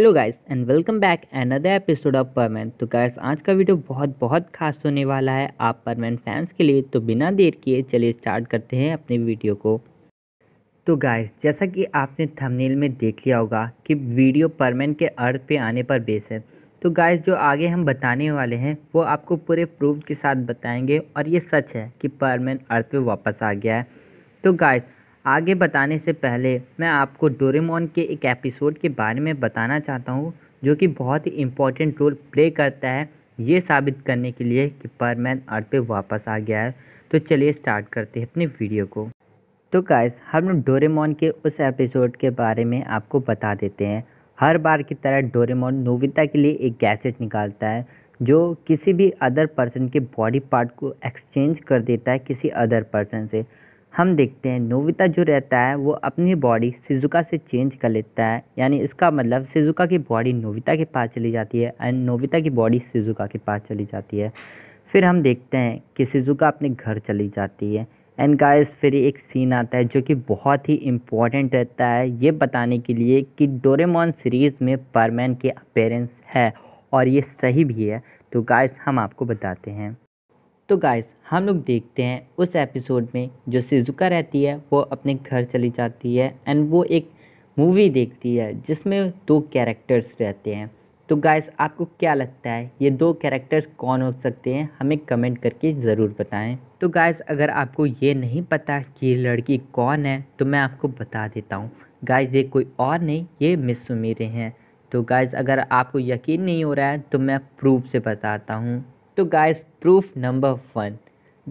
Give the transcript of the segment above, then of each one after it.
Hello guys and welcome back another episode of Perman. तो guys आज का video बहुत बहुत खास होने वाला है आप परमैन फैंस के लिए। तो बिना देर किए चलिए स्टार्ट करते हैं अपने वीडियो को। तो गाइस जैसा कि आपने थंबनेल में देख लिया होगा कि वीडियो परमैन के अर्थ पे आने पर बेस है। तो गाइस जो आगे हम बताने वाले हैं वो आपको पूरे प्रूफ के साथ बताएँगे और ये सच है कि परमैन अर्थ पर वापस आ गया है। तो गाइस आगे बताने से पहले मैं आपको डोरेमोन के एक एपिसोड के बारे में बताना चाहता हूँ जो कि बहुत ही इम्पॉर्टेंट रोल प्ले करता है ये साबित करने के लिए कि परमैन अर्थ पे वापस आ गया है। तो चलिए स्टार्ट करते हैं अपने वीडियो को। तो गाइस हम डोरेमोन के उस एपिसोड के बारे में आपको बता देते हैं। हर बार की तरह डोरेमोन नोबिता के लिए एक गैजेट निकालता है जो किसी भी अदर पर्सन के बॉडी पार्ट को एक्सचेंज कर देता है किसी अदर पर्सन से। हम देखते हैं नोबिता जो रहता है वो अपनी बॉडी शिजुका से चेंज कर लेता है, यानी इसका मतलब शिजुका की बॉडी नोबिता के पास चली जाती है एंड नोबिता की बॉडी शिजुका के पास चली जाती है। फिर हम देखते हैं कि शिजुका अपने घर चली जाती है एंड गाइस फिर एक सीन आता है जो कि बहुत ही इम्पॉर्टेंट रहता है ये बताने के लिए कि डोरेमोन सीरीज़ में परमैन के अपीयरेंस है और ये सही भी है। तो गाइस हम आपको बताते हैं। तो गाइस हम लोग देखते हैं उस एपिसोड में जो शिजुका रहती है वो अपने घर चली जाती है एंड वो एक मूवी देखती है जिसमें दो कैरेक्टर्स रहते हैं। तो गाइस आपको क्या लगता है ये दो कैरेक्टर्स कौन हो सकते हैं हमें कमेंट करके ज़रूर बताएं। तो गाइस अगर आपको ये नहीं पता कि ये लड़की कौन है तो मैं आपको बता देता हूँ। गाइस ये कोई और नहीं, ये मिस सुमीरे हैं। तो गाइस अगर आपको यकीन नहीं हो रहा है तो मैं प्रूफ से बताता हूँ। तो गाइस प्रूफ नंबर 1।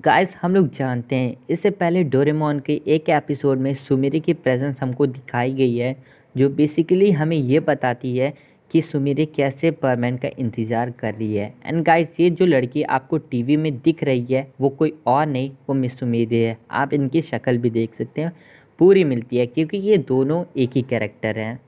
गाइस हम लोग जानते हैं इससे पहले डोरेमोन के एक एपिसोड में सुमिरे की प्रेजेंस हमको दिखाई गई है जो बेसिकली हमें ये बताती है कि सुमिरे कैसे परमैन का इंतज़ार कर रही है। एंड गाइस ये जो लड़की आपको टीवी में दिख रही है वो कोई और नहीं, वो मिस सुमिरे है। आप इनकी शक्ल भी देख सकते हैं, पूरी मिलती है क्योंकि ये दोनों एक ही कैरेक्टर हैं।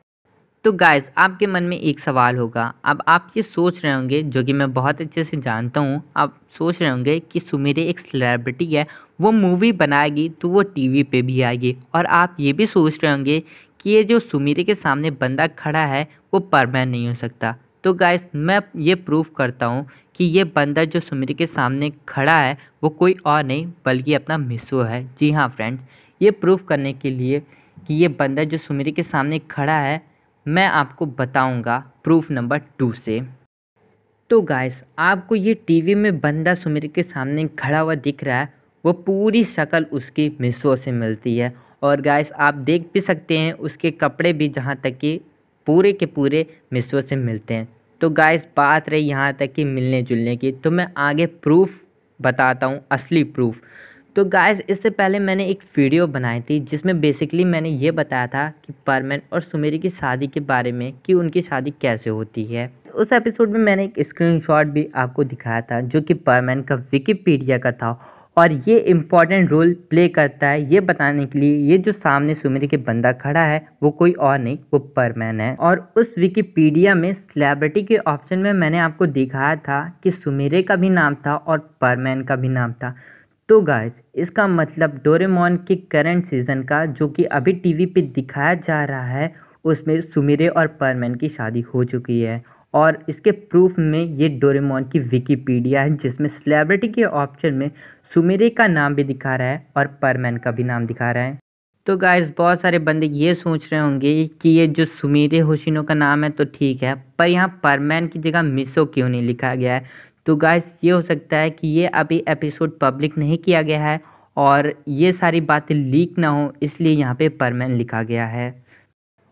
तो गाइस आपके मन में एक सवाल होगा, अब आप ये सोच रहे होंगे जो कि मैं बहुत अच्छे से जानता हूँ, आप सोच रहे होंगे कि सुमिरे एक सेलिब्रिटी है, वो मूवी बनाएगी तो वो टीवी पे भी आएगी, और आप ये भी सोच रहे होंगे कि ये जो सुमिरे के सामने बंदा खड़ा है वो परमैन नहीं हो सकता। तो गाइस मैं ये प्रूफ करता हूँ कि ये बंदा जो सुमिरे के सामने खड़ा है वो कोई और नहीं बल्कि अपना मिसो है। जी हाँ फ्रेंड्स, ये प्रूफ करने के लिए कि ये बंदा जो सुमिरे के सामने खड़ा है मैं आपको बताऊंगा प्रूफ नंबर 2 से। तो गाइस आपको ये टीवी में बंदा सुमिरे के सामने खड़ा हुआ दिख रहा है, वो पूरी शक्ल उसकी मिसो से मिलती है। और गाइस आप देख भी सकते हैं उसके कपड़े भी जहाँ तक कि पूरे के पूरे मिसो से मिलते हैं। तो गाइस बात रही यहाँ तक कि मिलने जुलने की, तो मैं आगे प्रूफ बताता हूँ, असली प्रूफ। तो गाइस इससे पहले मैंने एक वीडियो बनाई थी जिसमें बेसिकली मैंने ये बताया था कि परमैन और सुमिरे की शादी के बारे में कि उनकी शादी कैसे होती है। उस एपिसोड में मैंने एक स्क्रीनशॉट भी आपको दिखाया था जो कि परमैन का विकिपीडिया का था और ये इम्पॉर्टेंट रोल प्ले करता है ये बताने के लिए ये जो सामने सुमिरे के बंदा खड़ा है वो कोई और नहीं, वो परमैन है। और उस विकिपीडिया में सेलिब्रिटी के ऑप्शन में मैंने आपको दिखाया था कि सुमिरे का भी नाम था और परमैन का भी नाम था। तो गाइस इसका मतलब डोरेमोन के करंट सीज़न का जो कि अभी टीवी पे दिखाया जा रहा है उसमें सुमिरे और परमैन की शादी हो चुकी है। और इसके प्रूफ में ये डोरेमोन की विकिपीडिया है जिसमें सेलिब्रिटी के ऑप्शन में सुमिरे का नाम भी दिखा रहा है और परमैन का भी नाम दिखा रहा है। तो गाइस बहुत सारे बंदे ये सोच रहे होंगे कि ये जो सुमिरे होशिनो का नाम है तो ठीक है, पर यहाँ परमैन की जगह मिसो क्यों नहीं लिखा गया है। तो गाइस ये हो सकता है कि ये अभी एपिसोड पब्लिक नहीं किया गया है और ये सारी बातें लीक ना हो इसलिए यहाँ पे परमैन लिखा गया है।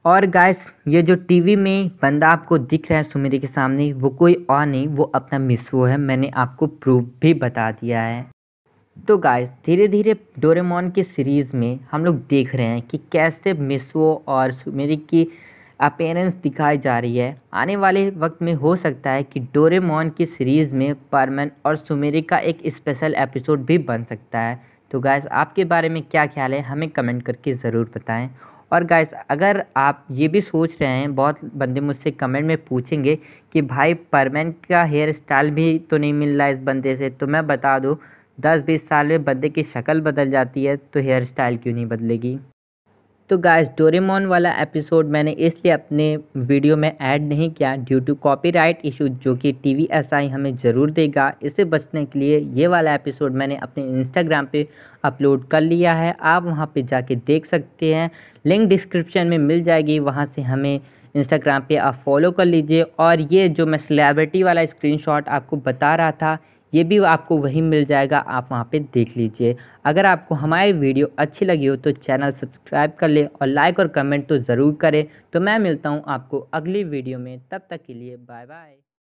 और गाइस ये जो टीवी में बंदा आपको दिख रहा है सुमिरे के सामने वो कोई और नहीं, वो अपना मिसो है। मैंने आपको प्रूफ भी बता दिया है। तो गाइस धीरे धीरे डोरेमोन की सीरीज़ में हम लोग देख रहे हैं कि कैसे मिसो और सुमिरे की अपीयरेंस दिखाई जा रही है। आने वाले वक्त में हो सकता है कि डोरेमोन की सीरीज़ में परमैन और सुमिरे का एक स्पेशल एपिसोड भी बन सकता है। तो गाइस आपके बारे में क्या ख्याल है हमें कमेंट करके ज़रूर बताएं। और गाइस अगर आप ये भी सोच रहे हैं, बहुत बंदे मुझसे कमेंट में पूछेंगे कि भाई परमैन का हेयर स्टाइल भी तो नहीं मिल रहा इस बंदे से, तो मैं बता दूँ 10-20 साल में बंदे की शक्ल बदल जाती है तो हेयर स्टाइल क्यों नहीं बदलेगी। तो गाइस डोरेमोन वाला एपिसोड मैंने इसलिए अपने वीडियो में ऐड नहीं किया ड्यू टू कॉपीराइट इशू जो कि TVSI हमें ज़रूर देगा। इससे बचने के लिए ये वाला एपिसोड मैंने अपने इंस्टाग्राम पे अपलोड कर लिया है, आप वहां पे जाके देख सकते हैं, लिंक डिस्क्रिप्शन में मिल जाएगी, वहां से हमें इंस्टाग्राम पे आप फॉलो कर लीजिए। और ये जो मैं सेलेब्रिटी वाला स्क्रीनशॉट आपको बता रहा था ये भी आपको वहीं मिल जाएगा, आप वहाँ पे देख लीजिए। अगर आपको हमारी वीडियो अच्छी लगी हो तो चैनल सब्सक्राइब कर लें और लाइक और कमेंट तो ज़रूर करें। तो मैं मिलता हूँ आपको अगली वीडियो में, तब तक के लिए बाय बाय।